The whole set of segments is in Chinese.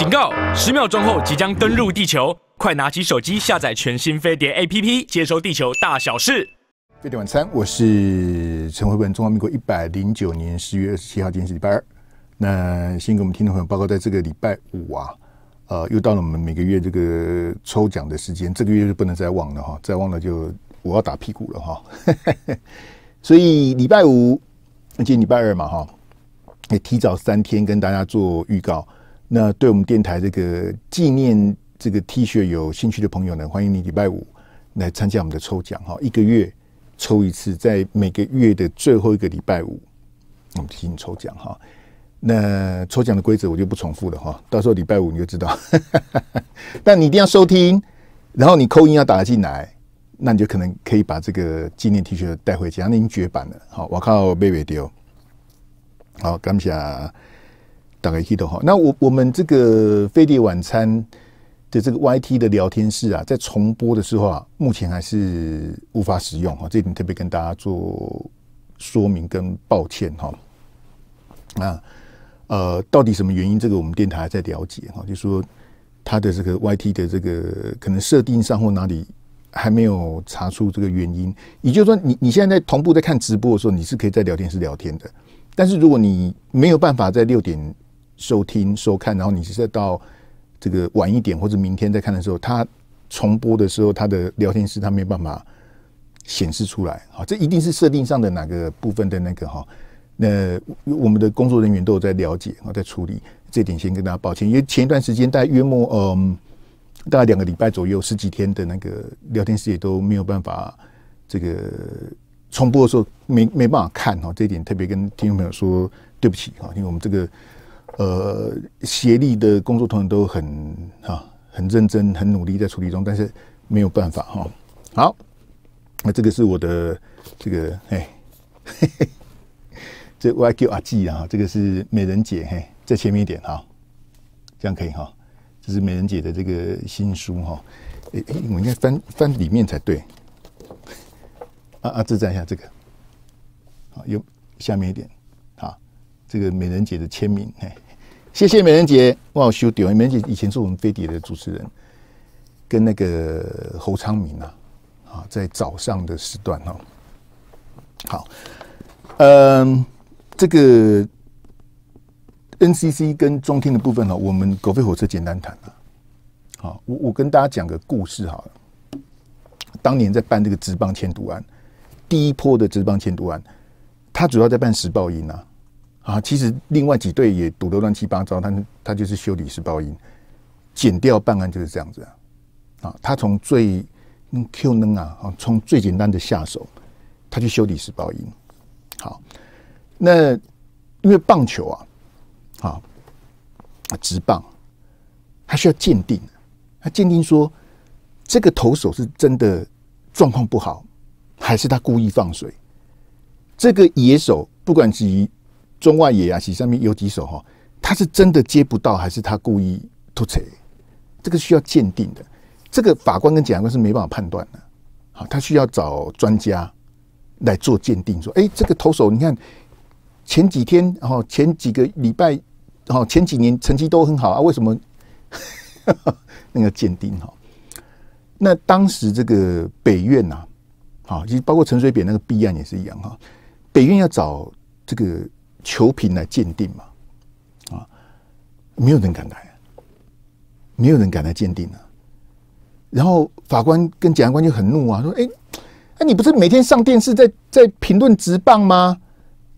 警告！10秒钟后即将登陆地球，快拿起手机下载全新飞碟 APP， 接收地球大小事。飞碟晚餐，我是陈慧文。中华民国109年10月27号，今天是礼拜二。那先给我们听众朋友报告，在这个礼拜五啊，又到了我们每个月这个抽奖的时间，这个月就不能再忘了哈，再忘了就我要打屁股了哈。所以礼拜五，今天礼拜二嘛哈，也提早3天跟大家做预告。 那对我们电台这个纪念这个 T 恤有兴趣的朋友呢，欢迎你礼拜五来参加我们的抽奖哈，1个月抽1次，在每个月的最后1个礼拜五，我们进行抽奖哈。那抽奖的规则我就不重复了哈，到时候礼拜5你就知道。但你一定要收听，然后你扣音要打进来，那你就可能可以把这个纪念 T 恤带回家，那已经绝版了。好，我靠，贝贝丢。好，感谢。 大概记得哈，那我们这个飞碟晚餐的这个 YT 的聊天室啊，在重播的时候啊，目前还是无法使用哈，这一点特别跟大家做说明跟抱歉哈。那到底什么原因？这个我们电台还在了解哈，就说它的这个 YT 的这个可能设定上或哪里还没有查出这个原因。也就是说你现在在同步在看直播的时候，你是可以在聊天室聊天的，但是如果你没有办法在6点 收听、收看，然后你是再到这个晚一点或者明天再看的时候，它重播的时候，它的聊天室它没有办法显示出来。好，这一定是设定上的哪个部分的那个哈。那我们的工作人员都有在了解，在处理这点，先跟大家抱歉。因为前一段时间大概约莫大概2个礼拜左右，10几天的那个聊天室也都没有办法这个重播的时候没办法看哈。这一点特别跟听众朋友说对不起哈，因为我们这个。 协力的工作同仁都很认真、很努力在处理中，但是没有办法哈。好，那这个是我的这个这 YQ 阿纪啊，这个是美人姐嘿，在前面一点哈，这样可以哈。这是美人姐的这个新书哈，我应该翻里面才对。这站一下这个，好，有下面一点。 这个美人姐的签名，哎，谢谢美人姐，哇，我收到。美人姐以前是我们飞碟的主持人，跟那个侯昌明啊，在早上的时段哈、哦。好，这个 NCC 跟中天的部分哈、哦，我们狗吠火车简单谈啊。好，我跟大家讲个故事好了。当年在办这个职棒迁都案，第一波的职棒迁都案，他主要在办时报音啊。 啊，其实另外几队也赌得乱七八糟，他就是修理时报音，减掉办案就是这样子啊。啊，他从最Q 能啊，从最简单的下手，他去修理时报音。好，那因为棒球啊，好，职棒，他需要鉴定，他鉴定说这个投手是真的状况不好，还是他故意放水？这个野手不管是 中外野啊，其上面有几手哈，他是真的接不到，还是他故意突扯？这个需要鉴定的，这个法官跟检察官是没办法判断的。好，他需要找专家来做鉴定，说，哎，这个投手，你看前几天，然后前几个礼拜，然后前几年成绩都很好啊，为什么那个鉴定哈？那当时这个北院呐，好，其实包括陈水扁那个弊案也是一样哈，北院要找这个 球评来鉴定嘛，啊，没有人敢来、啊，没有人敢来鉴定啊。然后法官跟检察官就很怒啊，说：“哎，你不是每天上电视在评论职棒吗？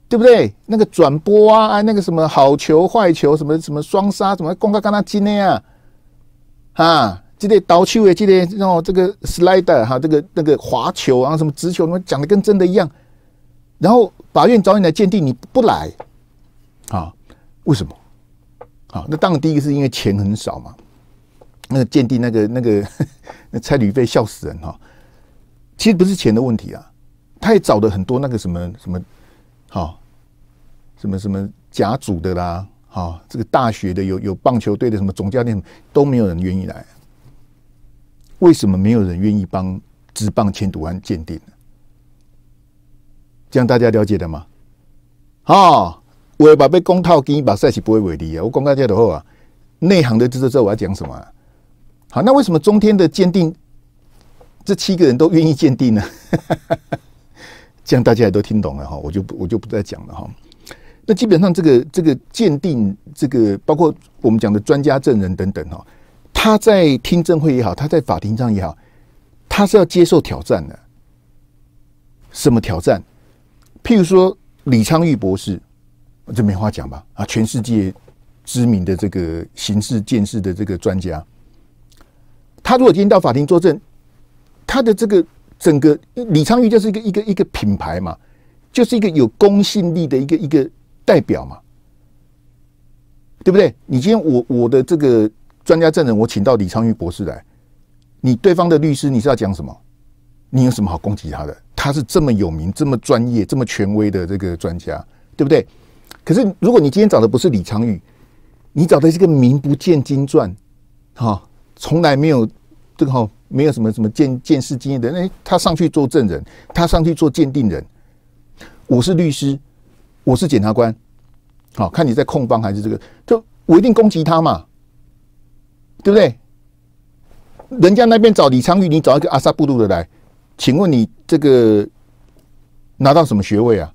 对不对？那个转播啊，哎，那个什么好球坏球，什么什么双杀，什么公开干他金的呀，啊，这类倒球的，这类然后这个 slider 哈，这个那个滑球啊，什么直球，什么讲的跟真的一样。” 然后法院找你来鉴定，你不来，啊？为什么？啊？那当然，第一个是因为钱很少嘛。那个鉴定那个那差旅费笑死人哈、啊。其实不是钱的问题啊，他也找了很多那个什么，好、啊，什么甲组的啦，好、啊，这个大学的有棒球队的什么总教练都没有人愿意来。为什么没有人愿意帮职棒迁都案鉴定呢？ 这样大家了解的吗？哦，我把被公套金把赛事不会违例啊，我公开这就好啊。内行的知道这我要讲什么、啊。好，那为什么中天的鉴定这7个人都愿意鉴定呢？这样大家也都听懂了哈，我就不再讲了哈。那基本上这个鉴定，这个包括我们讲的专家证人等等哈，他在听证会也好，他在法庭上也好，他是要接受挑战的。什么挑战？譬如说李昌钰博士，这没话讲吧？啊，全世界知名的这个刑事鉴识的这个专家，他如果今天到法庭作证，他的这个整个李昌钰就是一个品牌嘛，就是一个有公信力的一个代表嘛，对不对？你今天我的这个专家证人，我请到李昌钰博士来，你对方的律师你是要讲什么？你有什么好攻击他的？他是这么有名、这么专业、这么权威的这个专家，对不对？可是如果你今天找的不是李昌钰，你找的是个名不见经传，哈，从来没有这个哈，没有什么鉴识经验的人，他上去做证人，他上去做鉴定人。我是律师，我是检察官，好看你在控方还是这个，就我一定攻击他嘛，对不对？人家那边找李昌钰，你找一个阿萨布鲁的来，请问你这个拿到什么学位啊？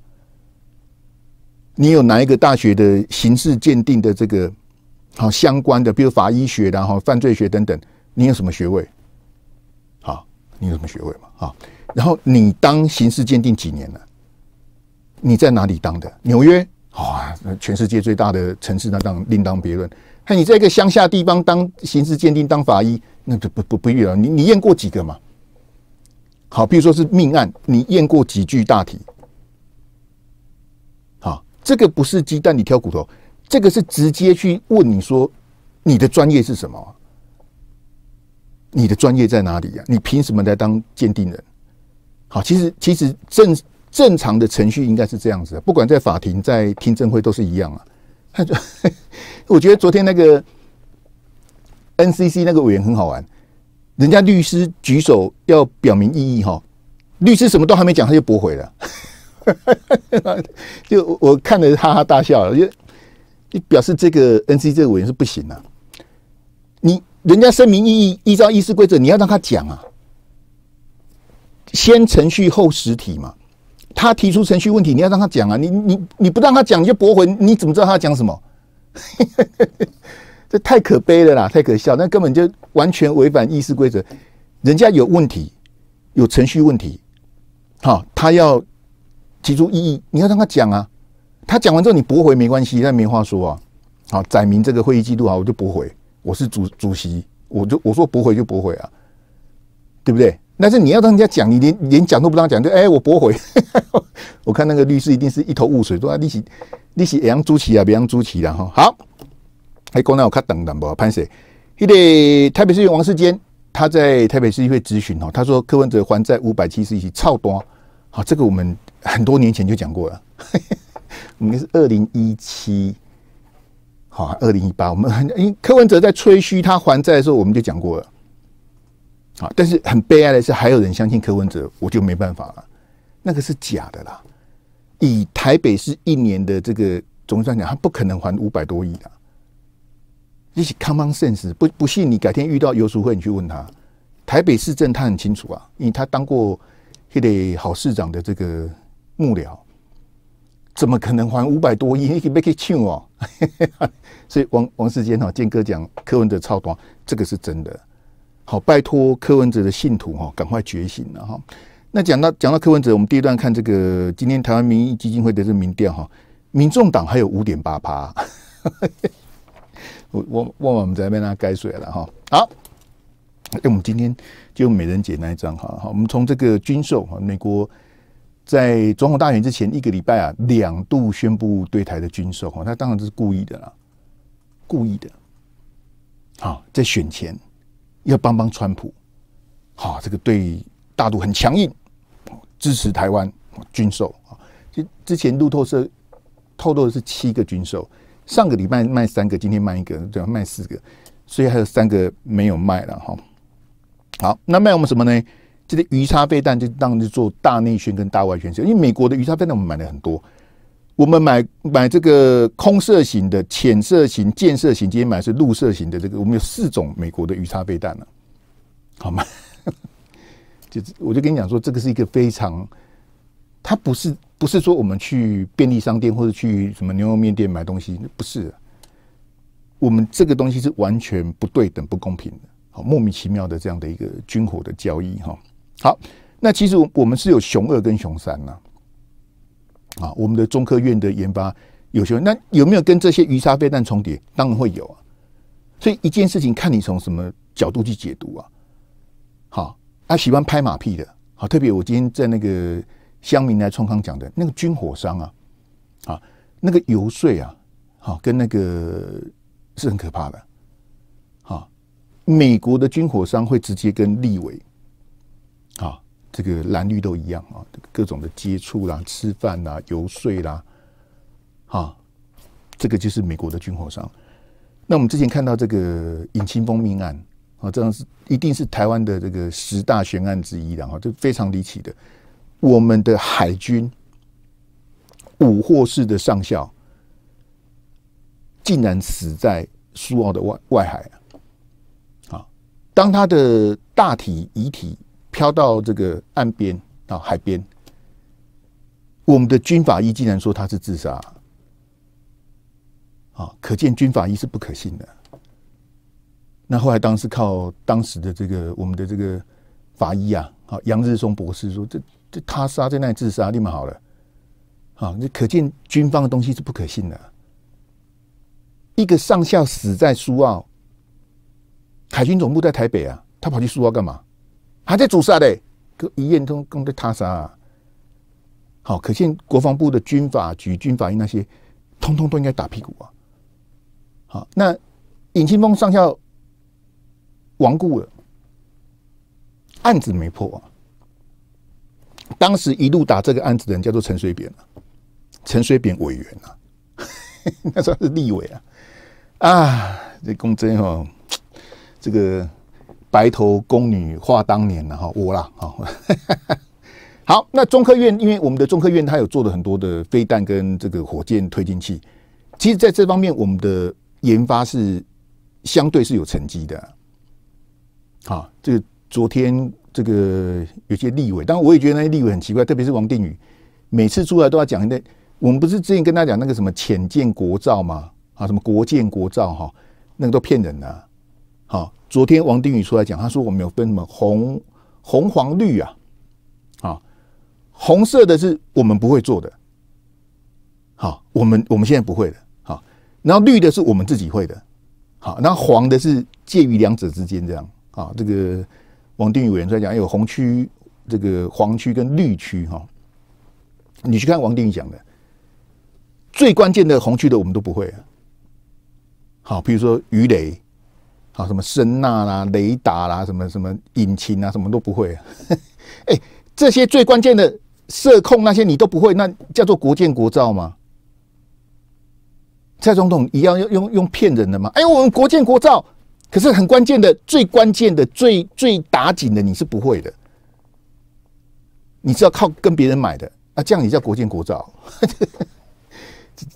你有哪一个大学的刑事鉴定的这个好相关的，比如法医学然后犯罪学等等，你有什么学位？好，你有什么学位嘛？好，然后你当刑事鉴定几年了？你在哪里当的？纽约，哇，全世界最大的城市，那当另当别论。那你在一个乡下地方当刑事鉴定、当法医，那不必了。你验过几个嘛？好，比如说是命案，你验过几具大体？好，这个不是鸡蛋里挑骨头，这个是直接去问你说你的专业是什么、啊？你的专业在哪里呀、啊？你凭什么来当鉴定人？好，其实正常的程序应该是这样子的，不管在法庭、在听证会都是一样啊。他就我觉得昨天那个 NCC 那个委员很好玩，人家律师举手要表明异议哈，律师什么都还没讲他就驳回了，就我看了哈哈大笑了，就表示这个 NCC 这个委员是不行啊，你人家声明异议，依照议事规则你要让他讲啊，先程序后实体嘛。他提出程序问题，你要让他讲啊！你不让他讲，你就驳回，你怎么知道他讲什么？这太可悲了啦，太可笑！那根本就完全违反议事规则。人家有问题，有程序问题，好，他要提出异议，你要让他讲啊！他讲完之后你驳回没关系，那没话说啊！好，载明这个会议记录啊，我就驳回，我是主席，我说驳回就驳回啊，对不对？但是你要让人家讲，你连讲都不让讲，就我驳回。我看那个律师一定是一头雾水，说啊，你是会用主持啊，别用主持啦哈。好，哎，讲那我较长淡薄，潘谁？那个台北市议员王世坚，他在台北市议会质询哈，他说柯文哲还债571亿，超多。好，这个我们很多年前就讲过了，我们是2017，好，2018，我们因为柯文哲在吹嘘他还债的时候，我们就讲过了。好，但是很悲哀的是，还有人相信柯文哲，我就没办法了。那个是假的啦。以台北市1年的这个总算讲，他不可能还500多亿的。一起 common sense， 不信你改天遇到游淑慧，你去问他。台北市政他很清楚啊，因为他当过那类好市长的这个幕僚，怎么可能还500多亿？你可以被抢哦。所以王世坚哈，建哥讲柯文哲操短，这个是真的。好，拜托柯文哲的信徒哈，赶快觉醒了哈。那讲到柯文哲，我们第一段看这个今天台湾民意基金会的这民调哈，民众党还有5.8%，我们在被他改水了哈。好，我们今天就美人姐那一张哈，我们从这个军售哈，美国在总统大选之前1个礼拜啊，2度宣布对台的军售哈，他当然是故意的啦，故意的。好，在选前。要帮川普，好、哦，这个对大陆很强硬，支持台湾、哦、军售啊。之前路透社透露的是7个军售，上个礼拜卖3个，今天卖1个，对吧？卖4个，所以还有3个没有卖了哈、哦。好，那卖我们什么呢？这个鱼叉飞弹就当然是做大内宣跟大外宣，因为美国的鱼叉飞弹我们买了很多，我们买这个空射型的、潜射型、建设型，今天买是陆射型的这个，我们有4种美国的鱼叉飞弹了，好吗？我就跟你讲说，这个是一个非常，它不是说我们去便利商店或者去什么牛肉面店买东西，不是、啊，我们这个东西是完全不对等、不公平的，好，莫名其妙的这样的一个军火的交易哈。好，那其实我们是有雄2跟雄3呐、啊。 啊，我们的中科院的研发有些，那有没有跟这些鱼叉飞弹重叠？当然会有啊。所以一件事情看你从什么角度去解读啊。好，啊，喜欢拍马屁的，好，特别我今天在那个乡民来创康讲的那个军火商啊，啊，那个游说啊，好，跟那个是很可怕的。好，美国的军火商会直接跟立委，好。 这个蓝绿都一样啊，各种的接触啦、吃饭啦、游说啦，啊，这个就是美国的军火商。那我们之前看到这个尹清峰命案啊，这样是一定是台湾的这个10大悬案之一的哈，这非常离奇的。我们的海军武获室的上校竟然死在苏澳的外海啊！当他的大体遗体。 飘到这个岸边啊，海边，我们的军法医竟然说他是自杀，啊，可见军法医是不可信的。那后来当时靠当时的这个我们的这个法医啊，啊，杨日松博士说这他杀在那里自杀，立马好了，啊，那可见军方的东西是不可信的。一个上校死在苏澳，海军总部在台北啊，他跑去苏澳干嘛？ 还在主杀嘞，个一验通跟在他杀，好，可见国防部的军法局、军法院那些，通通都应该打屁股啊！好，那尹清峰上校亡故了，案子没破啊。当时一路打这个案子的人叫做陈水扁啊，陈水扁委员啊，那时候是立委啊，啊，这公真哦，这个。 白头宫女话当年了哈，我啦好，好，那中科院因为我们的中科院它有做了很多的飞弹跟这个火箭推进器，其实在这方面我们的研发是相对是有成绩的。好，这个昨天这个有些立委，当然我也觉得那些立委很奇怪，特别是王定宇，每次出来都要讲那我们不是之前跟他讲那个什么潜舰国造嘛，啊什么国舰国造哈，那个都骗人的、啊。 好，昨天王定宇出来讲，他说我们有分什么红、黄、绿啊，啊，红色的是我们不会做的，好，我们现在不会的，好，然后绿的是我们自己会的，好，然后黄的是介于两者之间这样，啊，这个王定宇委员出来讲，有红区、这个黄区跟绿区哈，你去看王定宇讲的，最关键的红区的我们都不会啊，好，比如说鱼雷。 啊，什么声呐啦、雷达啦、什么什么引擎啊，什么都不会、啊。哎、欸，这些最关键的射控那些你都不会，那叫做国建国造吗？蔡总统一样用骗人的吗？哎、欸，我们国建国造，可是很关键的、最关键的、最打紧的，你是不会的。你是要靠跟别人买的啊，这样你叫国建国造，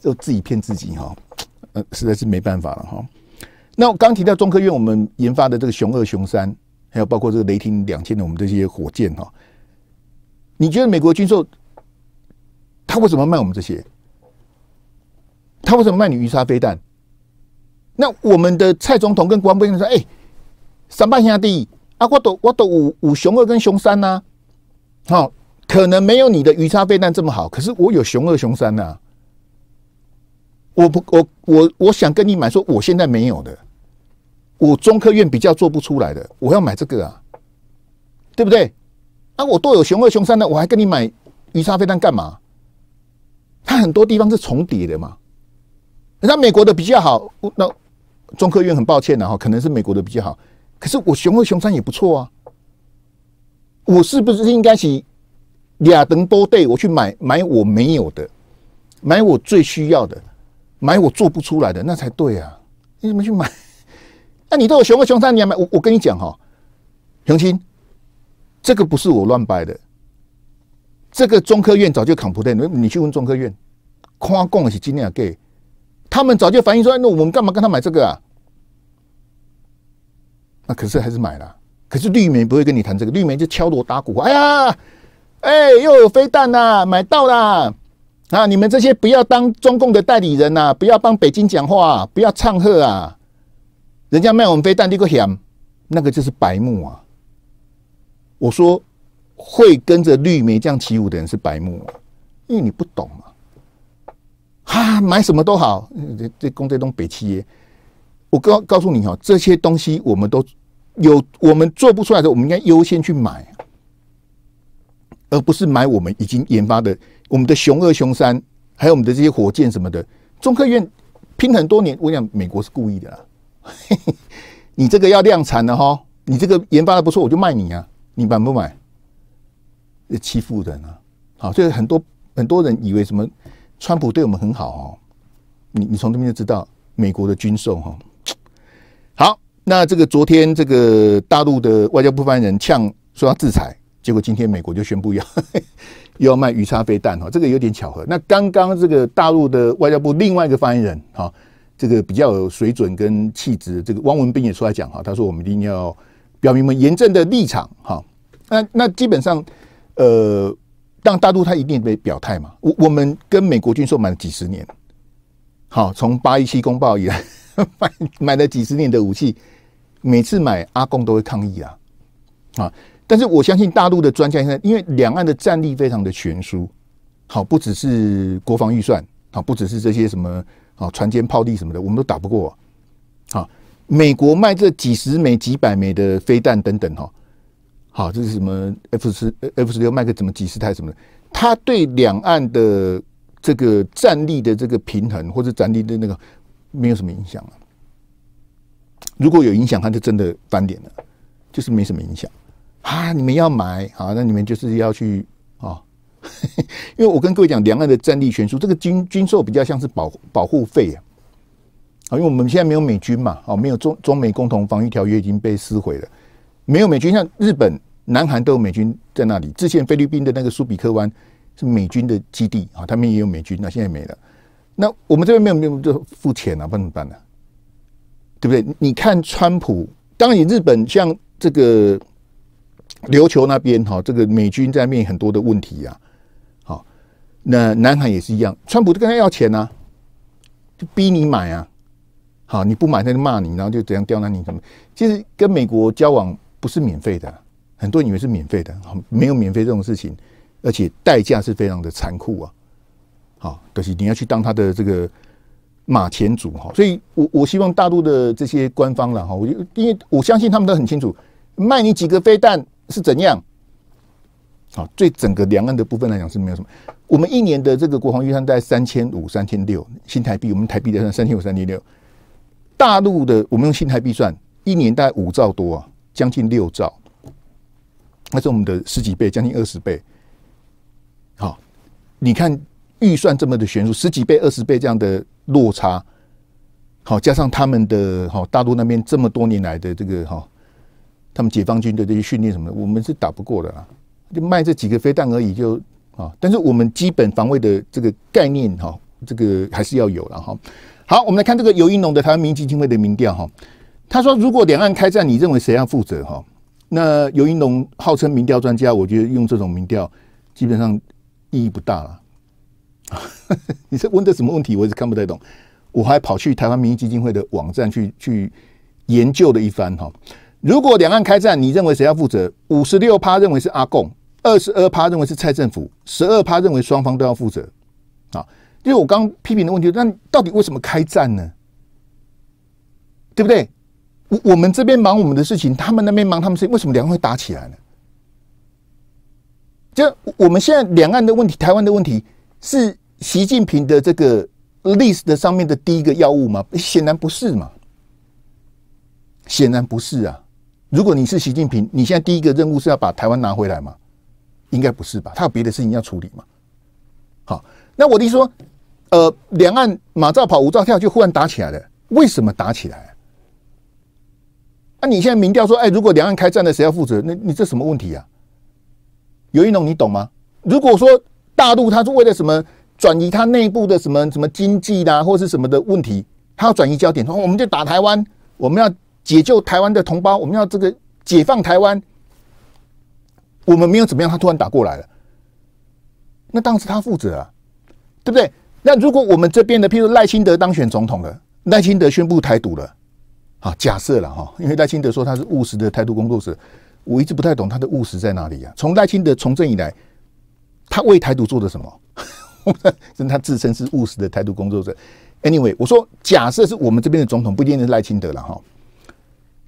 都自己骗自己哈。实在是没办法了哈。 那我刚提到中科院我们研发的这个雄2、雄3，还有包括这个雷霆2000的我们这些火箭哈，你觉得美国军售他为什么卖我们这些？他为什么卖你鱼叉飞弹？那我们的蔡总统跟国防部说：“哎、欸，三八兄弟啊，我都有雄2跟雄3呐、啊，好、哦，可能没有你的鱼叉飞弹这么好，可是我有雄2、雄3呐、啊。” 我想跟你买，说我现在没有的，我中科院比较做不出来的，我要买这个啊，对不对？啊，我都有雄2、雄3的，我还跟你买鱼叉飞弹干嘛？它很多地方是重叠的嘛。人家美国的比较好，那中科院很抱歉啊，可能是美国的比较好，可是我雄2、雄3也不错啊。我是不是应该是俩等波对，我去买我没有的，买我最需要的？ 买我做不出来的那才对啊！你怎么去买？那、啊、你都有雄2、雄3，你还买？我跟你讲哈、哦，雄青，这个不是我乱掰的，这个中科院早就 complain， 你去问中科院，夸共是今天啊给，他们早就反映说，那我们干嘛跟他买这个啊？那可是还是买了、啊。可是绿媒不会跟你谈这个，绿媒就敲锣打鼓，哎呀，哎又有飞弹啦，买到啦！啊，你们这些不要当中共的代理人呐、啊，不要帮北京讲话、啊，不要唱和啊！人家卖我们飞弹，你个嫌，那个就是白目啊！我说会跟着绿媒这样起舞的人是白目、啊，因为你不懂啊！啊，买什么都好，这攻这东北企业，我告诉你哦，这些东西我们都有，我们做不出来的，我们应该优先去买。而不是买我们已经研发的，我们的熊二、熊三，还有我们的这些火箭什么的，中科院拼很多年。我讲美国是故意的啦，你这个要量产了哈，你这个研发的不错，我就卖你啊，你买不买？欺负人啊！好，所以很多人以为什么川普对我们很好哦，你从这边就知道美国的军售哈、哦。好，那这个昨天这个大陆的外交部发言人呛说要制裁。结果今天美国就宣布要卖鱼叉飞弹哈，这个有点巧合。那刚刚这个大陆的外交部另外一个发言人哈、哦，这个比较有水准跟气质，这个汪文斌也出来讲哈、哦，他说我们一定要表明我们严正的立场哈、哦。那基本上让大陆他一定得表态嘛。我们跟美国军售买了几十年，好、哦，从817公报以来买了几十年的武器，每次买阿共都会抗议啊啊。哦，但是我相信大陆的专家现在，因为两岸的战力非常的悬殊，好，不只是国防预算，好，不只是这些什么好船坚炮利什么的，我们都打不过、啊。好，美国卖这几十枚、几百枚的飞弹等等，哈，好，这是什么 F16卖个怎么几十台什么的，它对两岸的这个战力的这个平衡或者战力的那个没有什么影响啊。如果有影响，它就真的翻脸了，就是没什么影响。啊！你们要买啊，那你们就是要去啊，因为我跟各位讲，两岸的战力悬殊，这个军售比较像是保护费啊，因为我们现在没有美军嘛，啊，没有中美共同防御条约已经被撕毁了，没有美军，像日本、南韩都有美军在那里，之前菲律宾的那个苏比克湾是美军的基地啊，他们也有美军，那现在没了，那我们这边没有就付钱啊，不然怎么办呢、啊？对不对？你看川普，当然日本像这个。琉球那边哈，这个美军在面临很多的问题啊，好，那南韩也是一样，川普就跟他要钱啊，就逼你买啊，好，你不买他就骂你，然后就怎样刁难你什么。其实跟美国交往不是免费的、啊，很多人以为是免费的，没有免费这种事情，而且代价是非常的残酷啊，好，就是你要去当他的这个马前卒哈。所以我希望大陆的这些官方啦哈，因为我相信他们都很清楚，卖你几个飞弹。是怎样？好，对整个两岸的部分来讲是没有什么。我们一年的这个国防预算在3500、3600新台币，我们台币来算3500、3600。大陆的我们用新台币算，一年大概5兆多啊，将近6兆，那是我们的十几倍，将近20倍。好，你看预算这么的悬殊，十几倍、20倍这样的落差，好，加上他们的好大陆那边这么多年来的这个哈。他们解放军的这些训练什么的，我们是打不过的啦，就卖这几个飞弹而已就啊。但是我们基本防卫的这个概念哈、啊，这个还是要有了哈、啊。好，我们来看这个游盈隆的台湾民意基金会的民调哈、啊，他说如果两岸开战，你认为谁要负责哈、啊？那游盈隆号称民调专家，我觉得用这种民调基本上意义不大了。你是问的什么问题？我一直看不太懂，我还跑去台湾民意基金会的网站去研究了一番哈、啊。如果两岸开战，你认为谁要负责？56%认为是阿共，22%认为是蔡政府，12%认为双方都要负责。啊，因为我刚批评的问题，那到底为什么开战呢？对不对？我们这边忙我们的事情，他们那边忙他们事情，为什么两岸会打起来呢？就我们现在两岸的问题、台湾的问题，是习近平的这个 list 上面的第一个要务吗？显然不是嘛，显然不是啊。如果你是习近平，你现在第一个任务是要把台湾拿回来吗？应该不是吧？他有别的事情要处理嘛。好，那我的意思说，两岸马照跑，舞照跳，就忽然打起来了。为什么打起来、啊？那、啊、你现在民调说，哎，如果两岸开战了，谁要负责？那你这什么问题啊？游盈隆，你懂吗？如果说大陆他是为了什么转移它内部的什么经济啦，或是什么的问题，它要转移焦点。我们就打台湾，我们要解救台湾的同胞，我们要这个解放台湾。我们没有怎么样，他突然打过来了，那当时他负责啊，对不对？那如果我们这边的，譬如赖清德当选总统了，赖清德宣布台独了，啊，假设了哈，因为赖清德说他是务实的台独工作者，我一直不太懂他的务实在哪里啊。从赖清德从政以来，他为台独做的什么？真他自称是务实的台独工作者。Anyway， 我说假设是我们这边的总统，不一定是赖清德了哈，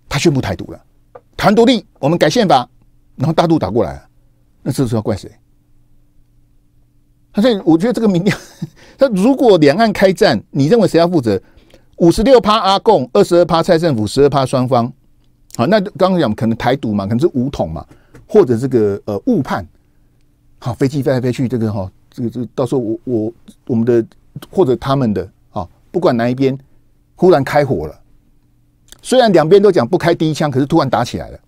他宣布台独了，台湾独立，我们改宪法，然后大陆打过来了，那这是要怪谁？所以我觉得这个民调，他如果两岸开战，你认为谁要负责？56%阿共，22%蔡政府，12%双方。好，那刚刚讲可能台独嘛，可能是武统嘛，或者这个误判。好，飞机飞来飞去，这个哈，这个到时候我们的或者他们的啊，不管哪一边，忽然开火了。虽然两边都讲不开第一枪，可是突然打起来了。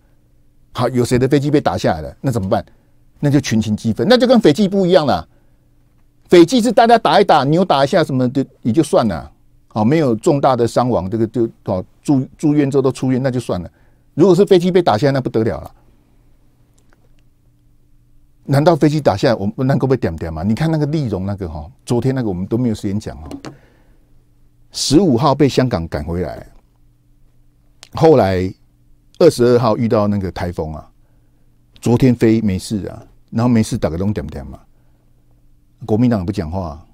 好，有谁的飞机被打下来了？那怎么办？那就群情激愤，那就跟斐济不一样了。斐济是大家打一打，扭打一下什么的也就算了，好，没有重大的伤亡，这个就好住院之后都出院，那就算了。如果是飞机被打下来，那不得了了。难道飞机打下来，我们能够被点点吗？你看那个立荣那个哈，昨天那个我们都没有时间讲哈。15号被香港赶回来，后来。22号遇到那个台风啊，昨天飞没事啊，然后没事打个龙点点嘛。国民党也不讲话、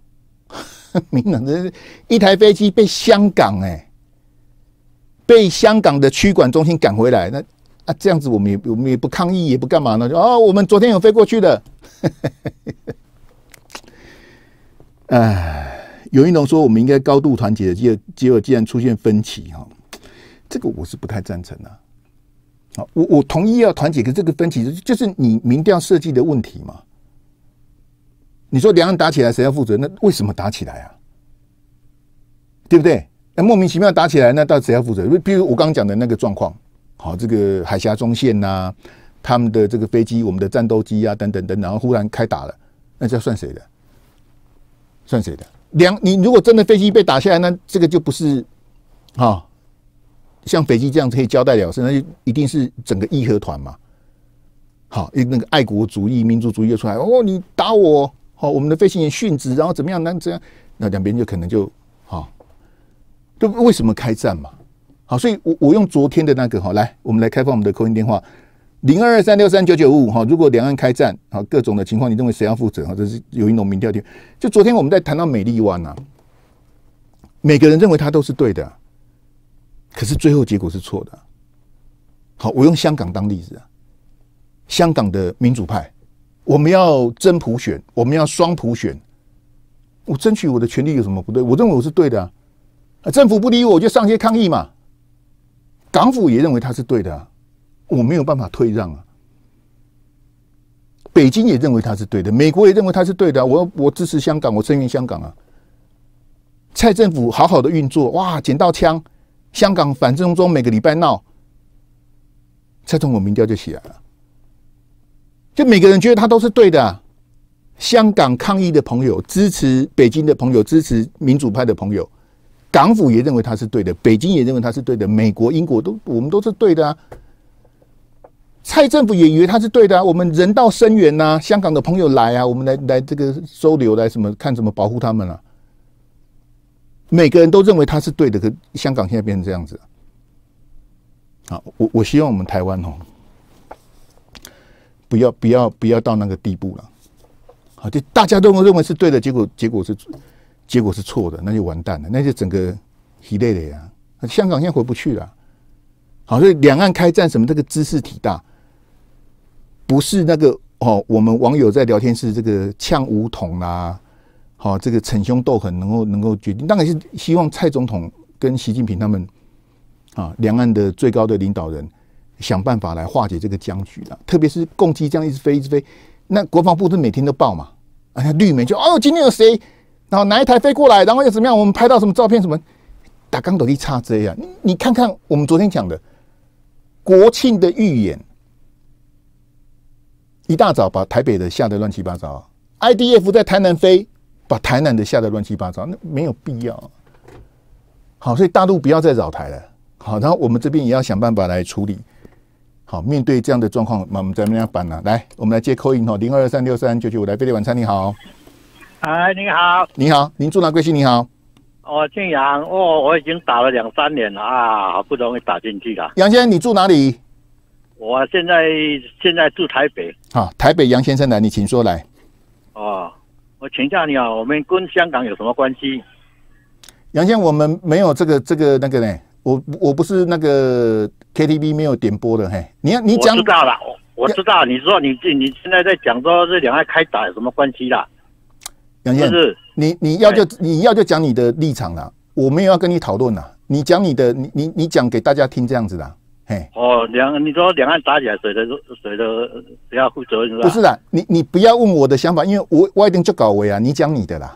啊，民党真是一台飞机被香港被香港的区管中心赶回来，那啊这样子我们也不抗议也不干嘛呢？就哦我们昨天有飞过去的，哎，有一种说我们应该高度团结的，结果既然出现分歧哈，这个我是不太赞成啊。好，我同意要团结，可这个分歧就是你民调设计的问题嘛。你说两岸打起来谁要负责？那为什么打起来啊？对不对？那莫名其妙打起来，那到底谁要负责？比如我刚刚讲的那个状况，好，这个海峡中线呐，他们的这个飞机、我们的战斗机啊，等等等，然后忽然开打了，那这算谁的？算谁的？你如果真的飞机被打下来，那这个就不是啊。像斐济这样可以交代了事，那就一定是整个义和团嘛。好，那个爱国主义、民族主义就出来。哦，你打我，好、哦，我们的飞行员殉职，然后怎么样？那这样，那两边就可能就好、哦，就为什么开战嘛？好，所以我用昨天的那个好、哦、来，我们来开放我们的call-in电话0223639955哈。如果两岸开战，好、哦、各种的情况，你认为谁要负责？哈、哦，这是有一种民调题。就昨天我们在谈到美丽湾啊，每个人认为他都是对的、啊。可是最后结果是错的、啊。好，我用香港当例子啊，香港的民主派，我们要真普选，我们要双普选，我争取我的权利有什么不对？我认为我是对的啊，啊政府不理我，我就上街抗议嘛。港府也认为他是对的啊，我没有办法退让啊。北京也认为他是对的，美国也认为他是对的、啊，我支持香港，我声援香港啊。蔡政府好好的运作，哇，捡到枪。香港反正中每个礼拜闹，蔡总统民调就起来了，就每个人觉得他都是对的、啊。香港抗议的朋友，支持北京的朋友，支持民主派的朋友，港府也认为他是对的，北京也认为他是对的，美国、英国都我们都是对的啊。蔡政府也以为他是对的啊，我们人道声援呐、啊，香港的朋友来啊，我们来这个收留，来什么看怎么保护他们啊。每个人都认为他是对的，可香港现在变成这样子啊！啊我希望我们台湾哦，不要到那个地步了。好，就大家都认为是对的，结果是错的，那就完蛋了，那就整个一类的呀。香港现在回不去了、啊。好，所以两岸开战什么这个知识体大，不是那个哦，我们网友在聊天室这个呛武统啦。好、哦，这个逞凶斗狠能够决定，当然是希望蔡总统跟习近平他们啊，两岸的最高的领导人想办法来化解这个僵局了。特别是共机这样一直飞，那国防部是每天都报嘛，啊，绿媒就哦，今天有谁，然后哪一台飞过来，然后又怎么样，我们拍到什么照片什么，打钢斗笠叉这样，你看看我们昨天讲的国庆的预演，一大早把台北的吓得乱七八糟，IDF 在台南飞。把台南的吓得乱七八糟，那没有必要。好，所以大陆不要再扰台了。好，然后我们这边也要想办法来处理。好，面对这样的状况，那我们怎么样办呢？来，我们来接call in哦，0223639995来，飞碟晚餐，你好。哎，你好，你好，您住哪？贵姓？你好。 哦，姓杨哦，我已经打了2、3年了啊，好不容易打进去了。杨先生，你住哪里？我现在住台北。好，台北杨先生来，你请说来。哦，我请教你啊，我们跟香港有什么关系？杨先生，我们没有这个那个呢，我不是那个 KTV 没有点播的嘿，你讲。我知道了，我知道，你说你现在在讲说这两岸开打有什么关系啦？ 杨先生，你要就讲你的立场啦，我没有要跟你讨论啦。你讲你的，你讲给大家听这样子啦。嘿，哦，你说两岸打起来，谁的不要负责任啦？不是啦，你不要问我的想法，因为我一定就搞为啊。你讲你的啦。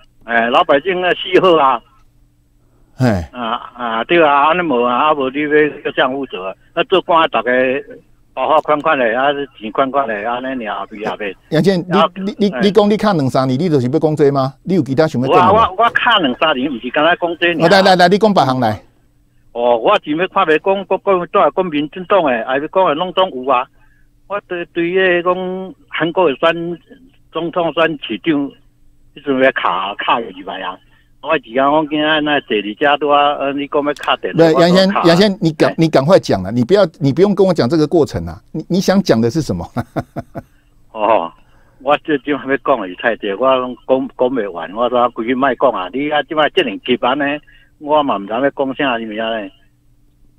哎，老百姓啊喜好啊，哎，啊对啊，安尼无啊无你要向负责，那做官大家包花款款的，啊钱款款的，安尼尔比也袂。杨建，你讲你看2、3年，你就是要讲这吗？你有其他想要讲吗？我看2、3年，唔是刚才讲这。我来，你讲别项来。哦，我前面看袂讲，讲民进党诶，还是讲诶，拢总有啊。我对迄讲韩国诶选总统选市长，迄阵要卡入去啊。 我只讲，我今仔那坐你家都啊，你讲要卡点。对，杨先，你赶快讲了，你不用跟我讲这个过程啊，你想讲的是什么？哦，我最近还没讲的太多，我讲袂完，我都规日卖讲啊。你啊，即摆这两集安尼，我嘛唔知要讲啥，你咪啊嘞。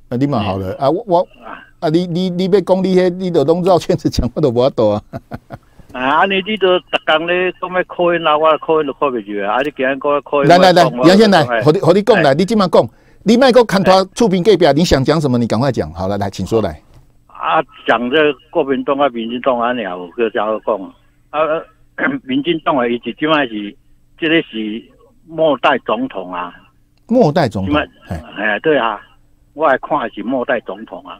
啊，你嘛好了啊，我啊，你要讲你迄，你都拢绕圈子讲，我都无法度啊。啊！你都逐工咧，讲要考因啦，我考因都考袂住啊！啊！你今日讲考因，来，杨先来，和你讲来，你即马讲，你卖个看他出兵隔壁，你想讲什么，你赶快讲。好了，来，请说来。啊，讲这国民党啊，民进党啊，了，各家伙讲啊，民进党啊，伊就即马是，这个是末代总统啊。末代总统。哎，对啊，我来看是末代总统啊，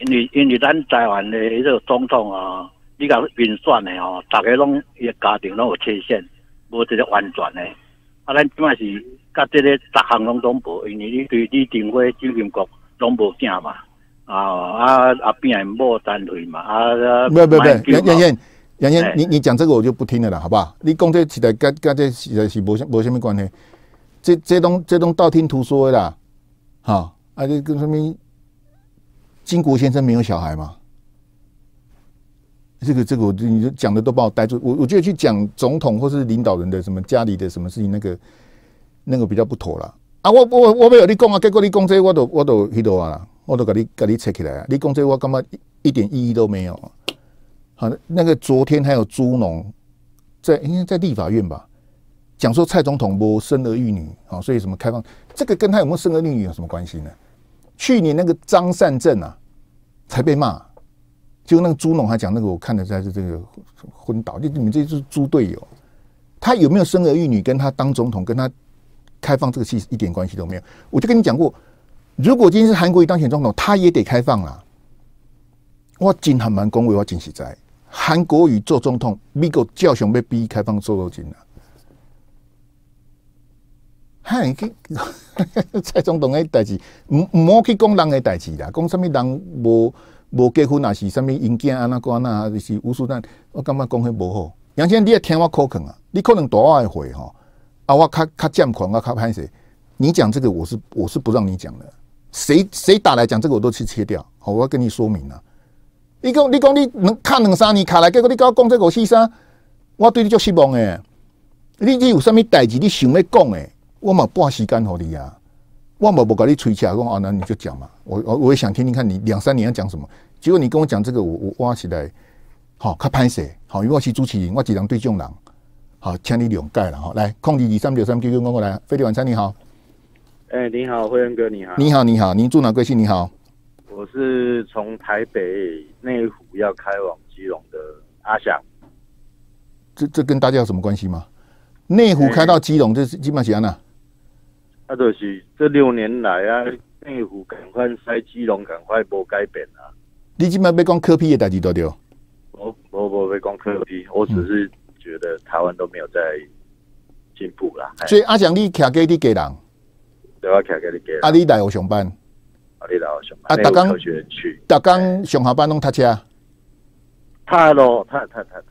因为咱台湾的迄个总统啊。 你讲民选的哦，大家拢伊家庭拢有缺陷，无一个完全的。啊，咱即卖是甲即个逐项拢无，因为你对李登辉、蒋经国拢无囝嘛。啊变人某单位嘛。啊，不，杨燕，你讲这个我就不听了啦，好不好？你讲这起来跟这起来是无什么关系。这拢道听途说的啦。好，啊，这跟什么？金国先生没有小孩嘛？ 这个，你讲的都把我呆住。我觉得去讲总统或是领导人的什么家里的什么事情，那个比较不妥啦。啊，我没有你讲啊，结果你讲这我都迄落啊，我都给你扯起来啊。你讲这我感觉一点意义都没有。好，那个昨天还有朱农在应该在立法院吧，讲说蔡总统无生儿育女啊，所以什么开放，这个跟他有没有生儿育女有什么关系呢？去年那个张善政啊，才被骂。 就那个猪农还讲那个，我看的才是这个昏倒。就你们这就是猪队友，他有没有生儿育女，跟他当总统，跟他开放这个其实一点关系都没有。我就跟你讲过，如果今天是韩国瑜当选总统，他也得开放啦。我真还蛮恭维，我真实在韩国瑜做总统，美国照常要逼开放瘦肉精啦。嗨，去蔡总统的代志，唔好去讲人的代志啦，讲什么人无。 无结婚也是啥物因囝安那个安那，就是无数。但我感觉讲迄无好。杨先生，你也听我口肯啊，你可能大我一回吼，啊，我较占狂，我较歹势。你讲这个，我是不让你讲的。谁打来讲这个，我都去切掉。好，我要跟你说明啊。你讲你能看2、3年卡来，结果你跟我讲这个事啥，我对你足失望诶。你有啥物代志，你想要讲诶，我嘛半时间互你啊。 我嘛不搞你吹起来，讲啊，那你就讲嘛。我也想听听看你2、3年要讲什么。结果你跟我讲这个，我挖起来，好，较歹势，好，因为我是主持人，我只能对这种人，好，请你谅解了哈。来，072236999过来，飞碟晚餐你好。哎，你好，惠恩哥你好。你好，你好，您住哪贵姓？你好，我是从台北内湖要开往基隆的阿翔。这跟大家有什么关系吗？内湖开到基隆，这是基本上哪？啊，就是这6年来啊，内湖赶快塞，基隆赶快无改变啊。你基本要讲科批的代志对不对？我被讲科批，我只是觉得台湾都没有在进步啦。所以阿翔，你徛给你家人，对啊，徛给你家人。啊，你来我上班，啊，你来我上班。啊，大刚上下班拢搭车。他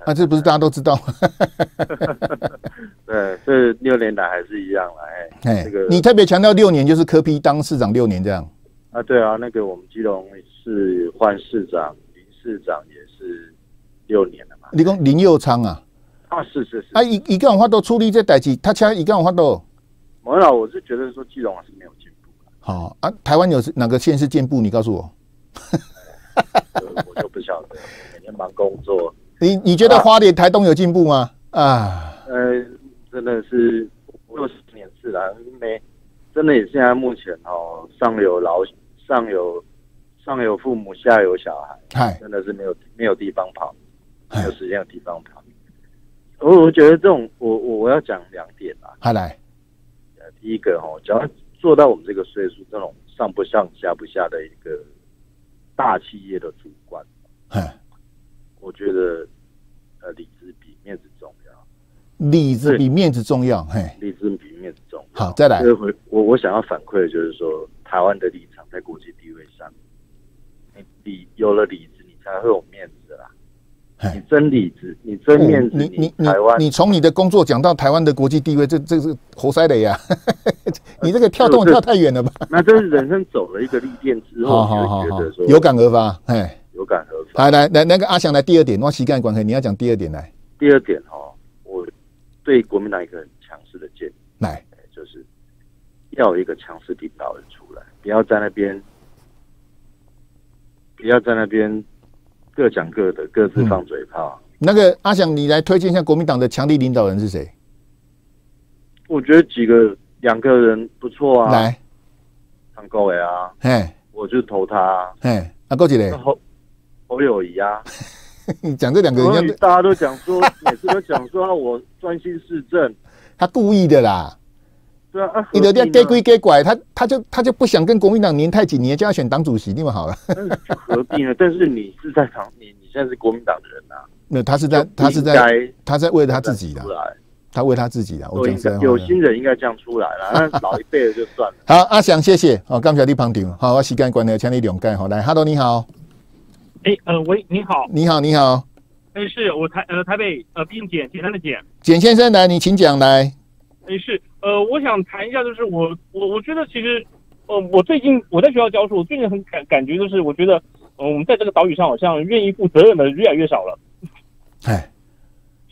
啊，这不是大家都知道吗？对，这6年来还是一样了，哎，你特别强调6年就是柯 P 当市长6年这样啊？对啊，那个我们基隆市换市长林市长也是6年了嘛。你讲林右昌啊？啊，是。啊，一个人话都处理这代志，他抢一个人话都。没有，我是觉得说基隆还是没有进步。好啊，台湾有哪个县市进步？你告诉我。我就不晓得，每天忙工作。你觉得花莲、台东有进步吗？啊，真的是60年次了，没，真的也现在目前哦，上有父母，下有小孩，真的是没有地方跑，没有时间有地方跑。我觉得这种，我要讲2点啊。好来，第一个哦，只要做到我们这个岁数，这种上不上下不下的一个。大企业的主管，我觉得，理智比面子重要。理智比面子重要，理智比面子重要。好，再来。我想要反馈的就是说，台湾的立场在国际地位上，你有了理智，你才会有面子啦。你真理智，你真面子，你台湾，你从你的工作讲到台湾的国际地位，这是活塞雷呀！你这个跳动跳太远了吧？那这是人生走了一个历练之后，你就觉得说有感而发，哎，有感而发。来，那个阿翔来第2点，我膝盖关系，你要讲第2点来。第2点哦，我对国民党一个很强势的建议，来，就是要有一个强势领导人出来，不要在那边。各讲各的，各自放嘴炮。那个阿翔，你来推荐一下国民党的强力领导人是谁？我觉得2个人不错啊。来，唐国伟啊，哎，我就投他啊。哎，啊，够几嘞？侯友宜啊。你讲这2个人，大家都讲说，每次都讲说我专心市政，他故意的啦。对啊，你的这给归给拐，他就不想跟国民党黏太紧，你就要选党主席，你们好了。何必呢？但是你是在党，你现在是国民党的人呐。那他是在为了他自己的，他为他自己的。我讲真，有心人应该这样出来了，那老一辈的就算了。好，阿翔，谢谢。好，感谢你捧场。好，我时间关了，请你谅解。好，来哈喽，你好。哎，喂，你好。你好。哎，是我台北并简简单的简先生来，你请讲来。哎，是。我想谈一下，就是我觉得其实，我最近我在学校教书，我最近很感觉就是，我觉得，我们在这个岛屿上好像愿意负责任的越来越少了。哎，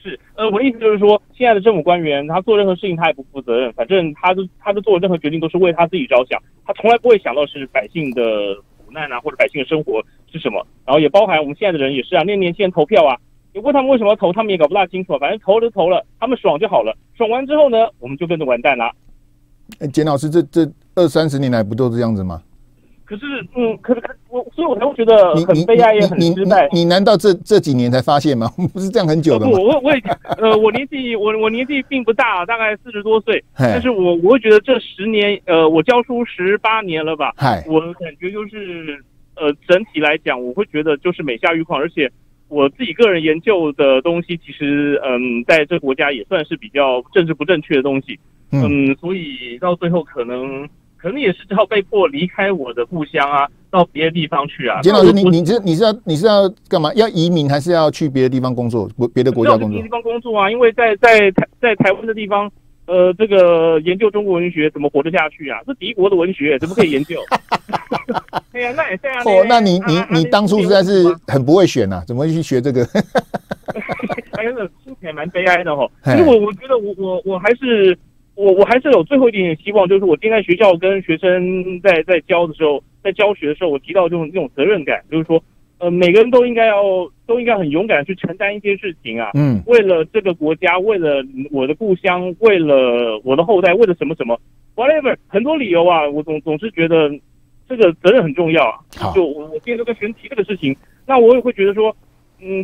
是，我的意思就是说，现在的政府官员他做任何事情他也不负责任，反正他就做任何决定都是为他自己着想，他从来不会想到是百姓的苦难啊，或者百姓的生活是什么，然后也包含我们现在的人也是啊，年轻人投票啊。你问他们为什么要投，他们也搞不大清楚。反正投了就投了，他们爽就好了。爽完之后呢，我们就跟着完蛋啦。简老师，这20-30年来不都是这样子吗？可是所以我才会觉得很悲哀，也很失败。你难道这几年才发现吗？不是这样很久的吗？我年纪并不大，大概40多岁，但是我会觉得这10年，我教书18年了吧？我感觉就是整体来讲，我会觉得就是每下愈况，而且。我自己个人研究的东西，其实在这个国家也算是比较政治不正确的东西，所以到最后可能也是只好被迫离开我的故乡啊，到别的地方去啊。简老师，你是要干嘛？要移民还是要去别的地方工作？别的国家工作？别的地方工作啊，因为在台湾的地方，这个研究中国文学怎么活得下去啊？这敌国的文学怎么可以研究？对呀，那也这样。哦，那你当初实在是很不会选呐，怎么会去学这个？哎呀，心情蛮悲哀的哈。其实我觉得我还是有最后一点希望，就是我今天在学校跟学生在教的时候，在教学的时候，我提到这种责任感，就是说，每个人都应该很勇敢去承担一些事情啊。嗯，为了这个国家，为了我的故乡，为了我的后代，为了什么什么 whatever， 很多理由啊。我总是觉得这个责任很重要啊。就我今天都跟学生提这个事情，那我也会觉得说，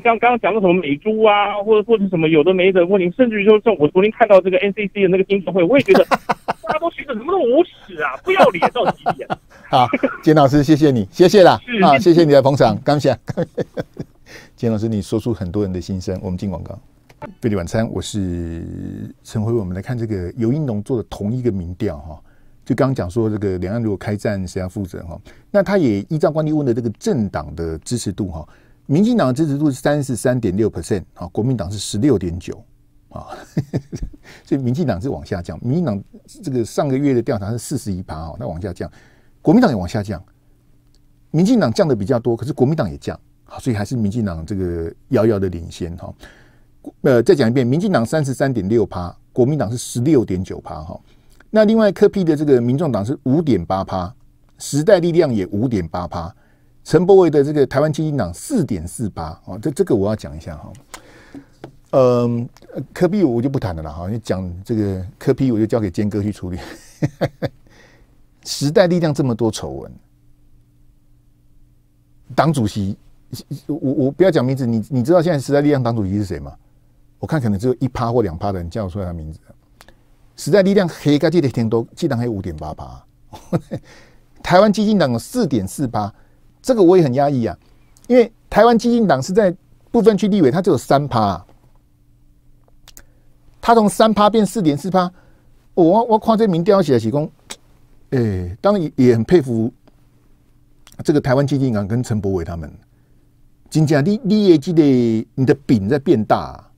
像刚刚讲的什么美猪啊，或者什么有的没的问题，甚至于说，我昨天看到这个 NCC 的那个听证会，我也觉得大家都学的怎么那么无耻啊，不要脸到极点。好，简老师，谢谢你，谢谢啦，啊，谢谢你的捧场，感谢。简老师，你说出很多人的心声。我们进广告。贝利晚餐，我是陈辉。我们来看这个游英农做的同一个民调哈，就刚刚讲说这个两岸如果开战谁要负责哈，那他也依照官吏问的这个政党的支持度哈。民进党的支持度是 33.6%， 啊，国民党是 16.9%， 啊，所以民进党是往下降。民进党这个上个月的调查是 41%， 啊，那往下降，国民党也往下降。民进党降的比较多，可是国民党也降，啊，所以还是民进党这个遥遥的领先哈，啊。再讲一遍，民进党 33.6%， 国民党是 16.9%， 哈。那另外柯 P 的这个民众党是 5.8%， 时代力量也 5.8%。陈柏惟的这个台湾基进党 4.48%， 哦，这个我要讲一下哈，哦，柯 P 我就不谈了啦哈，你讲这个柯 P 我就交给坚哥去处理。时代力量这么多丑闻，党主席，我不要讲名字，你知道现在时代力量党主席是谁吗？我看可能只有1%或2%的人叫出来他名字。时代力量黑咖记得挺多，基党还有 5.88%， 台湾基进党有 4.48%。这个我也很压抑啊，因为台湾基进党是在部分区立委，他只有3%，啊，他从3%变4.4%。我看这民调写起功，哎，当然也很佩服这个台湾基进党跟陈柏惟他们。真正你也记得你的饼在变大，啊，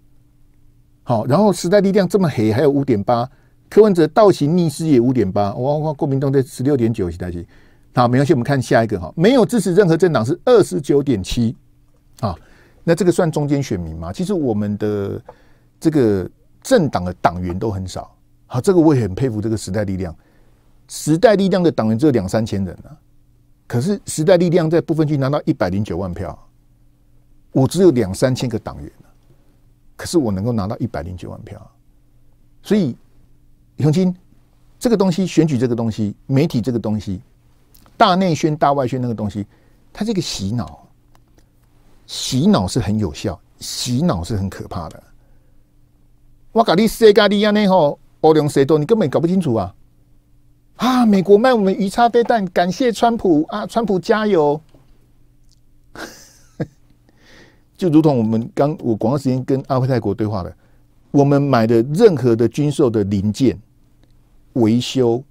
好，然后时代力量这么黑，还有 5.8， 柯文哲倒行逆施也 5.8， 我看国民党在 16.9 是哪些？好，没关系，我们看下一个哈。没有支持任何政党是 29.7， 啊，那这个算中间选民吗？其实我们的这个政党的党员都很少。好，这个我也很佩服这个时代力量。时代力量的党员只有2-3千人啊，可是时代力量在部分区拿到109万票，我只有2-3千个党员，啊，可是我能够拿到109万票，啊，所以永清这个东西，选举这个东西，媒体这个东西。大内宣、大外宣那个东西，它这个洗脑，洗脑是很有效，洗脑是很可怕的。我搞你塞咖喱啊，那吼欧龙谁都你根本搞不清楚啊！啊，美国卖我们鱼叉飞弹，感谢川普啊，川普加油！就如同我广告时间跟阿辉泰国对话的，我们买的任何的军售的零件、维修、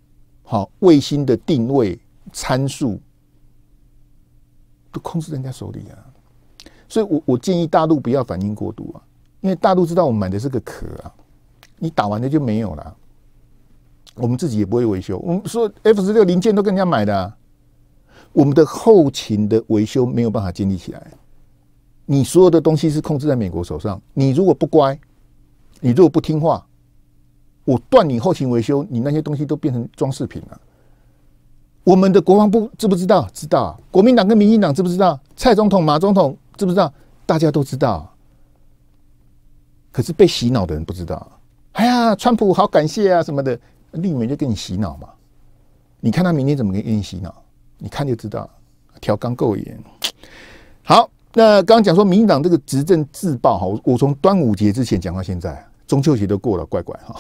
好卫星的定位。参数都控制在人家手里啊，所以我建议大陆不要反应过度啊，因为大陆知道我们买的是个壳啊，你打完了就没有了，我们自己也不会维修。我们说 F16 零件都跟人家买的，啊，我们的后勤的维修没有办法建立起来。你所有的东西是控制在美国手上，你如果不乖，你如果不听话，我断你后勤维修，你那些东西都变成装饰品了。我们的国防部知不知道？知道，啊。国民党跟民进党知不知道？蔡总统、马总统知不知道？大家都知道，啊。可是被洗脑的人不知道，啊。哎呀，川普好感谢啊什么的，立委就给你洗脑嘛。你看他明天怎么给你洗脑？你看就知道，调纲够严。好，那刚刚讲说民进党这个执政自爆哈，我从端午节之前讲到现在，中秋节都过了，怪怪哈。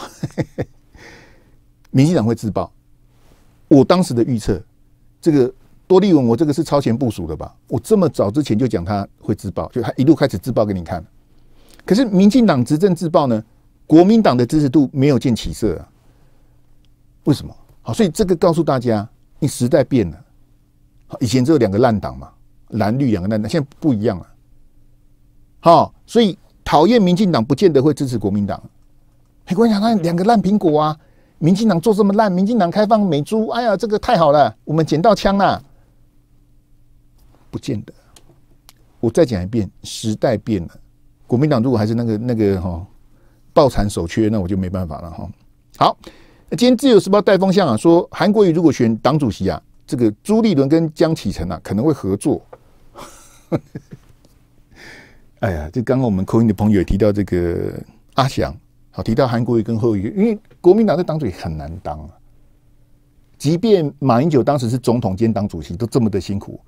民进党会自爆。我当时的预测，这个多利文，我这个是超前部署的吧？我这么早之前就讲他会自爆，就他一路开始自爆给你看。可是民进党执政自爆呢，国民党的支持度没有见起色啊。为什么？好，所以这个告诉大家，你时代变了。以前只有两个烂党嘛，蓝绿两个烂党，现在不一样了。好，所以讨厌民进党不见得会支持国民党。哎，国民党那两个烂苹果啊！民进党做这么烂，民进党开放美猪，哎呀，这个太好了，我们捡到枪了。不见得。我再讲一遍，时代变了。国民党如果还是那个哈，抱残守缺，那我就没办法了哈。好，今天自由时报带风向啊，说韩国瑜如果选党主席啊，这个朱立伦跟江启臣啊可能会合作。哎呀，就刚刚我们口音的朋友也提到这个阿翔，好，提到韩国瑜跟后裔，因为国民党在党主席很难当啊。即便马英九当时是总统兼党主席，都这么的辛苦。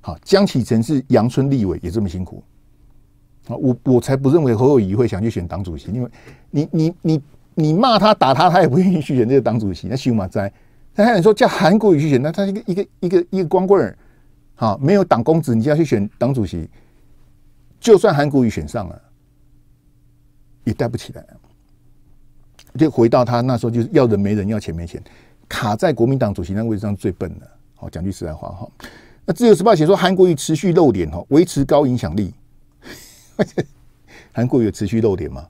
好，江启臣是阳春立委，也这么辛苦。啊，我才不认为侯友宜会想去选党主席，因为你骂他打他，他也不愿意去选这个党主席。那修马哉，那还有人说叫韩国瑜去选，那他一个光棍儿，好，没有党公子，你就要去选党主席。就算韩国瑜选上了，也带不起来。就回到他那时候，就是要人没人，要钱没钱，卡在国民党主席那位置上最笨了。好，讲句实在话哈。那《自由时报》写说，韩国瑜持续露脸哈，维持高影响力。韩国瑜有持续露脸吗？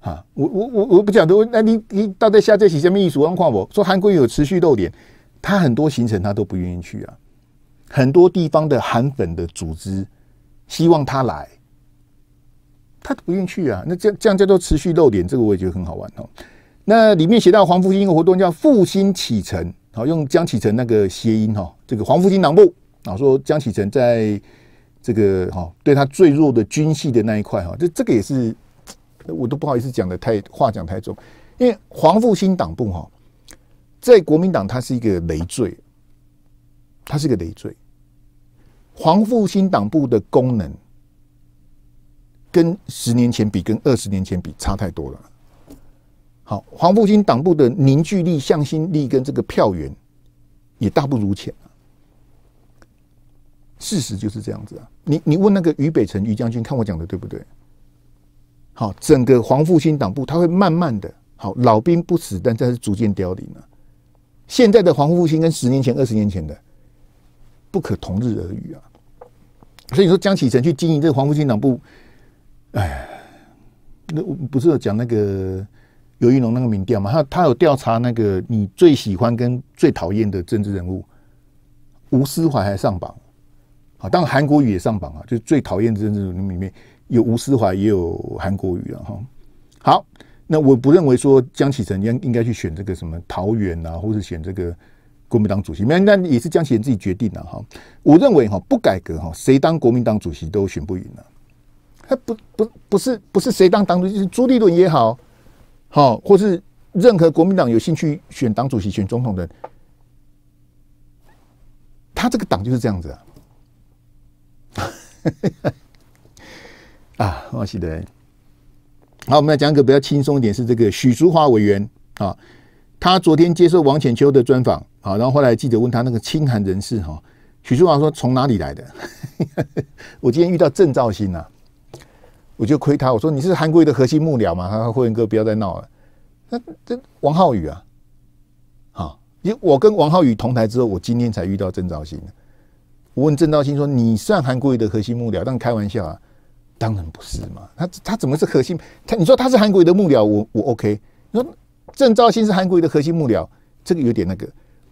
啊，我不讲的，那你到底下这期下面一组文化我说韩国瑜有持续露脸，他很多行程他都不愿意去啊。很多地方的韩粉的组织希望他来，他不愿意去啊。那这样叫做持续露脸，这个我也觉得很好玩哦。那里面写到黄复兴一个活动叫复兴启程，好、哦、用江启程那个谐音哈、哦，这个黄复兴党部啊说江启程在这个哈、哦、对他最弱的军系的那一块哈、哦，这个也是我都不好意思讲的太话讲太重，因为黄复兴党部哈、哦、在国民党它是一个累赘。它是个累赘。黄复兴党部的功能跟10年前比，跟20年前比差太多了。好，黄复兴党部的凝聚力、向心力跟这个票源也大不如前啊。事实就是这样子啊。你问那个于北辰于将军，看我讲的对不对？好，整个黄复兴党部，它会慢慢的，好老兵不死，但它是逐渐凋零了、啊。现在的黄复兴跟10年前、20年前的不可同日而语啊！所以说江启臣去经营这个黄复兴党部，哎，那我不是有讲那个游蕙珑那个民调嘛？他有调查那个你最喜欢跟最讨厌的政治人物，吴思怀还上榜，好，当然韩国瑜也上榜啊，就是最讨厌的政治人物里面有吴思怀，也有韩国瑜啊，哈，好。那我不认为说江启臣应该去选这个什么桃园啊，或者选这个国民党主席，那也是江启臣自己决定的、啊、哈。我认为哈、哦、不改革哈、哦，谁当国民党主席都选不赢了、啊。他不是谁当党主席，朱立伦也好，好、哦、或是任何国民党有兴趣选党主席、选总统的，他这个党就是这样子啊。啊，我记得。好，我们来讲一个比较轻松一点，是这个许淑华委员啊，他昨天接受王浅秋的专访啊，然后后来记者问他那个清寒人士哈、啊，许淑华说从哪里来的？我今天遇到郑兆兴啊，我就亏他，我说你是韩国瑜的核心幕僚嘛，他说慧文哥不要再闹了。那这王浩宇啊，好，因为我跟王浩宇同台之后，我今天才遇到郑兆兴。我问郑兆兴说你算韩国瑜的核心幕僚？但开玩笑啊。当然不是嘛，他怎么是核心？你说他是韩国瑜的幕僚，我 OK。你说郑兆兴是韩国瑜的核心幕僚，这个有点那个。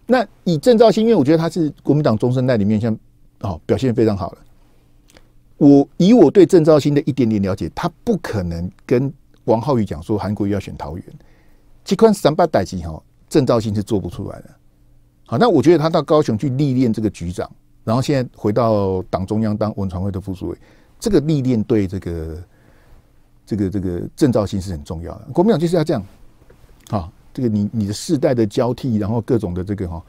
那以郑兆兴，因为我觉得他是国民党中生代里面像哦表现非常好了。以我对郑兆兴的一点点了解，他不可能跟王浩宇讲说韩国瑜要选桃园，这款300代级哈，郑兆兴是做不出来的。好，那我觉得他到高雄去历练这个局长，然后现在回到党中央当文传会的副主委。这个历练对这个郑兆兴是很重要的。国民党就是要这样，啊，这个你的世代的交替，然后各种的这个哈、哦，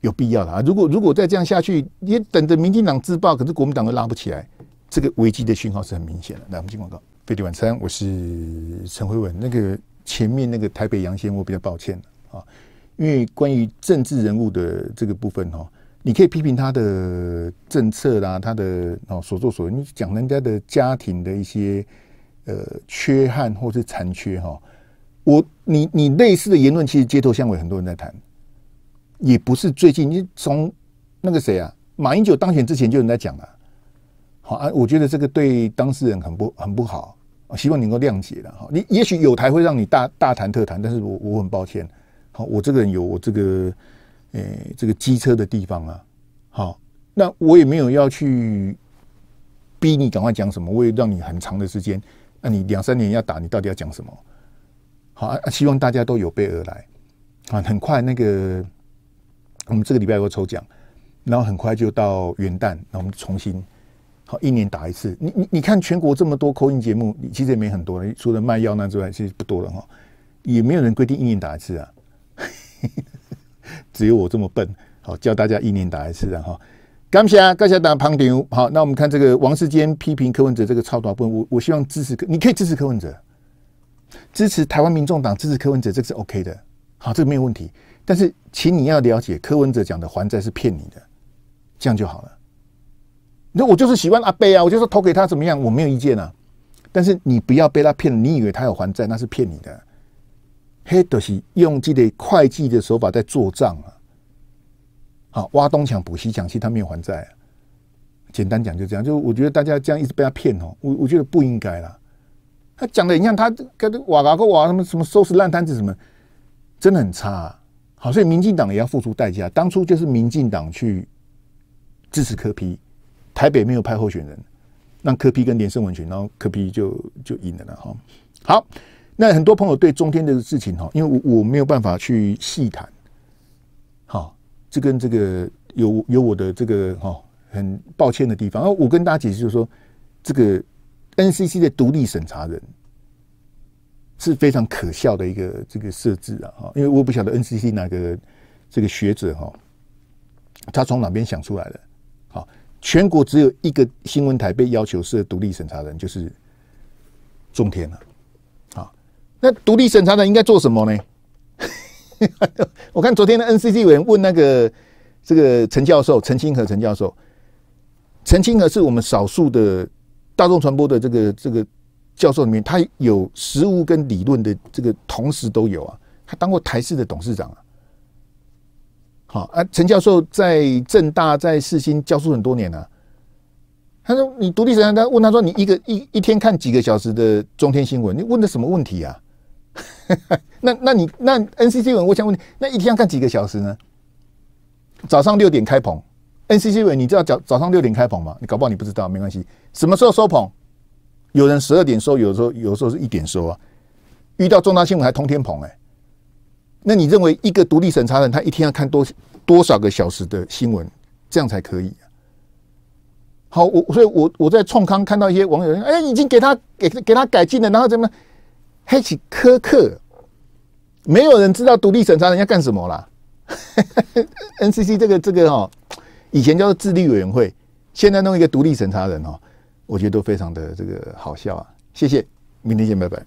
有必要的啊。如果再这样下去，也等着民进党自爆，可是国民党又拉不起来，这个危机的讯号是很明显的。来，我们进广告。飞碟晚餐，我是陈慧文。那个前面那个台北杨先，我比较抱歉啊，因为关于政治人物的这个部分哈、哦。你可以批评他的政策啦，他的哦所作所为，你讲人家的家庭的一些缺憾或是残缺哈、哦，你类似的言论，其实街头巷尾很多人在谈，也不是最近，你从那个谁啊，马英九当选之前就有人在讲了、啊，好啊，我觉得这个对当事人很不好，哦、希望你能够谅解了哈、哦。你也许有台会让你大谈特谈，但是我很抱歉，好、哦，我这个人有我这个。这个机车的地方啊，好，那我也没有要去逼你赶快讲什么，我也让你很长的时间，那你2、3年要打，你到底要讲什么？好、啊，希望大家都有备而来啊！很快那个我们这个礼拜有抽奖，然后很快就到元旦，那我们重新好一年打一次。你看全国这么多call-in节目，其实也没很多了，除了卖药那之外，其实不多了哈，也没有人规定一年打一次啊，只有我这么笨，好教大家一年打一次啊哈。感谢感谢大家捧场。好，那我们看这个王世坚批评柯文哲这个超大部分，我希望支持，你可以支持柯文哲，支持台湾民众党，支持柯文哲，这个是 OK 的，好，这个没有问题。但是，请你要了解，柯文哲讲的还债是骗你的。这样就好了。那我就是喜欢阿贝啊，我就说投给他怎么样，我没有意见啊。但是你不要被他骗了，你以为他有还债，那是骗你的。嘿，就是用这类会计的手法在做账啊。好，挖东墙补西墙，其实他没有还债啊。简单讲就这样，就我觉得大家这样一直被他骗哦，我觉得不应该啦。他讲的你看他跟瓦拉哥瓦什么什么收拾烂摊子什么，真的很差啊。好，所以民进党也要付出代价。当初就是民进党去。支持柯 P， 台北没有派候选人，让柯 P 跟连胜文选，然后柯 P 就赢了啦哈。好，那很多朋友对中天的事情哈，因为我没有办法去细谈，好，这跟这个有我的这个哈很抱歉的地方。我跟大家解释就是说，这个 NCC 的独立审查人是非常可笑的一个这个设置啊哈，因为我不晓得 NCC 哪个这个学者哈，他从哪边想出来的。全国只有一个新闻台被要求设独立审查人，就是中天了。好，那独立审查人应该做什么呢？我看昨天的 NCC 委员问那个这个陈教授，陈清河陈教授，陈清河是我们少数的大众传播的这个教授里面，他有实务跟理论的这个同时都有啊。他当过台视的董事长啊。好啊，陈教授在政大、在世新教书很多年啊。他说：“你独立审查，他问他说，你一天看几个小时的中天新闻？你问的什么问题啊？那 NCC 文，我想问你，那一天要看几个小时呢？早上6点开棚 ，NCC 文，你知道早上6点开棚吗？你搞不好你不知道，没关系。什么时候收棚？有人12点收，有时候是1点收啊。遇到重大新闻还通天棚哎、欸。”那你认为一个独立审查人他一天要看多少个小时的新闻，这样才可以、啊？好，所以我在创康看到一些网友，哎，已经给他改进了，然后怎么还起苛刻？没有人知道独立审查人要干什么啦。NCC 这个哦，以前叫做自律委员会，现在弄一个独立审查人哦，我觉得都非常的这个好笑啊。谢谢，明天见，拜拜。